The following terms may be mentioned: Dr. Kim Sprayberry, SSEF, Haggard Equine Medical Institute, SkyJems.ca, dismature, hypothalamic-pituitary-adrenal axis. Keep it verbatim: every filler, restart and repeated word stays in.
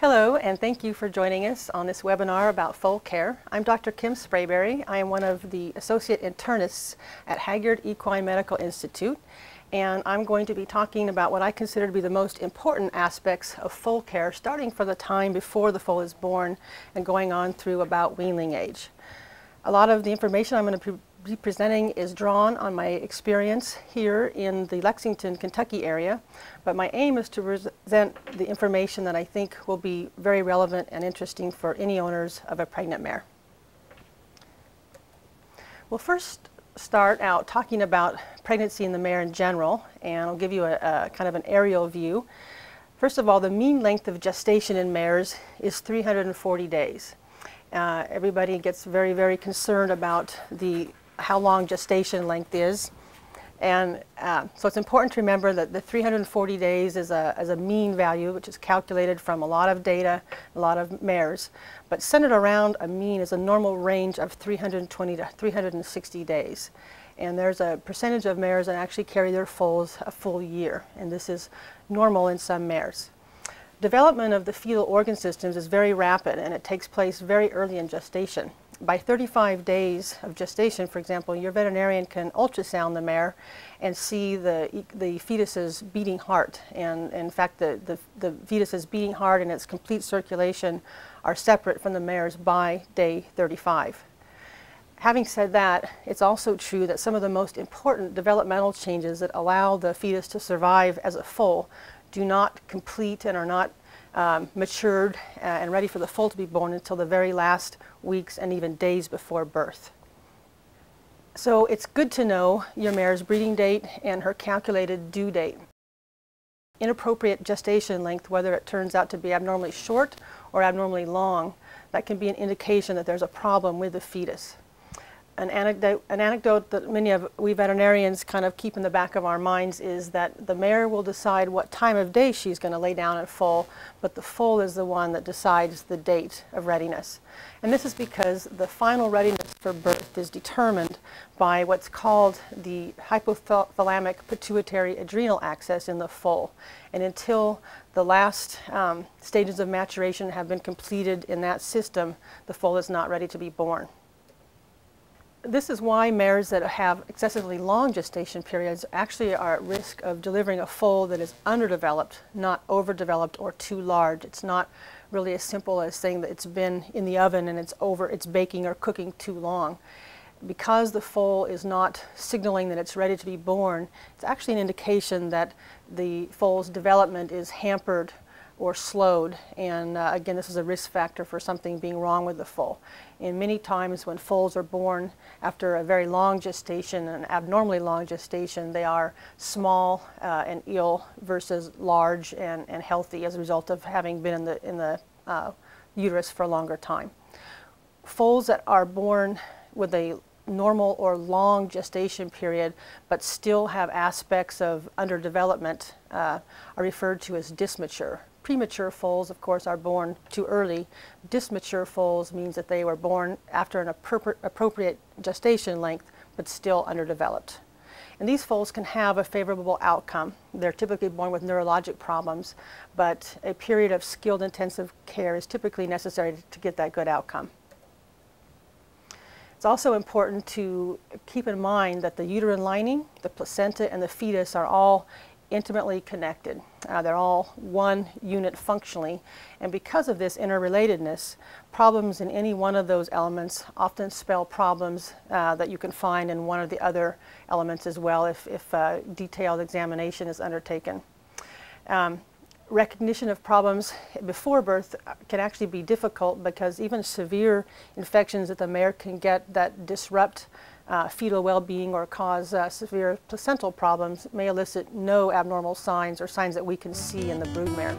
Hello, and thank you for joining us on this webinar about foal care. I'm Doctor Kim Sprayberry. I am one of the associate internists at Haggard Equine Medical Institute, and I'm going to be talking about what I consider to be the most important aspects of foal care, starting from the time before the foal is born and going on through about weanling age. A lot of the information I'm going to be presenting is drawn on my experience here in the Lexington, Kentucky area, but my aim is to present the information that I think will be very relevant and interesting for any owners of a pregnant mare. We'll first start out talking about pregnancy in the mare in general, and I'll give you a, a kind of an aerial view. First of all, the mean length of gestation in mares is three hundred forty days. Uh, everybody gets very, very concerned about the how long gestation length is, and uh, so it's important to remember that the three hundred forty days is a, is a mean value, which is calculated from a lot of data, a lot of mares, but centered around a mean is a normal range of three hundred twenty to three hundred sixty days, and there's a percentage of mares that actually carry their foals a full year, and this is normal in some mares. Development of the fetal organ systems is very rapid, and it takes place very early in gestation. By thirty-five days of gestation, for example, your veterinarian can ultrasound the mare and see the, the fetus's beating heart. And in fact, the, the, the fetus's beating heart and its complete circulation are separate from the mare's by day thirty-five. Having said that, it's also true that some of the most important developmental changes that allow the fetus to survive as a foal do not complete and are not um, matured and ready for the foal to be born until the very last weeks and even days before birth. So it's good to know your mare's breeding date and her calculated due date. Inappropriate gestation length, whether it turns out to be abnormally short or abnormally long, that can be an indication that there's a problem with the fetus. An anecdote, an anecdote that many of we veterinarians kind of keep in the back of our minds is that the mare will decide what time of day she's going to lay down and foal, but the foal is the one that decides the date of readiness. And this is because the final readiness for birth is determined by what's called the hypothalamic-pituitary-adrenal axis in the foal. And until the last um, stages of maturation have been completed in that system, the foal is not ready to be born. This is why mares that have excessively long gestation periods actually are at risk of delivering a foal that is underdeveloped, not overdeveloped or too large. It's not really as simple as saying that it's been in the oven and it's over, it's baking or cooking too long. Because the foal is not signaling that it's ready to be born, it's actually an indication that the foal's development is hampered or slowed, and uh, again, this is a risk factor for something being wrong with the foal. And many times when foals are born after a very long gestation, an abnormally long gestation, they are small uh, and ill versus large and, and healthy as a result of having been in the, in the uh, uterus for a longer time. Foals that are born with a normal or long gestation period but still have aspects of underdevelopment uh, are referred to as dismature. Premature foals, of course, are born too early. Dismature foals means that they were born after an appropriate gestation length, but still underdeveloped. And these foals can have a favorable outcome. They're typically born with neurologic problems, but a period of skilled intensive care is typically necessary to get that good outcome. It's also important to keep in mind that the uterine lining, the placenta, and the fetus are all intimately connected. Uh, they're all one unit functionally, and because of this interrelatedness, problems in any one of those elements often spell problems uh, that you can find in one of the other elements as well if, if uh, detailed examination is undertaken. Um, Recognition of problems before birth can actually be difficult because even severe infections that the mare can get that disrupt uh, fetal well-being or cause uh, severe placental problems may elicit no abnormal signs or signs that we can see in the broodmare.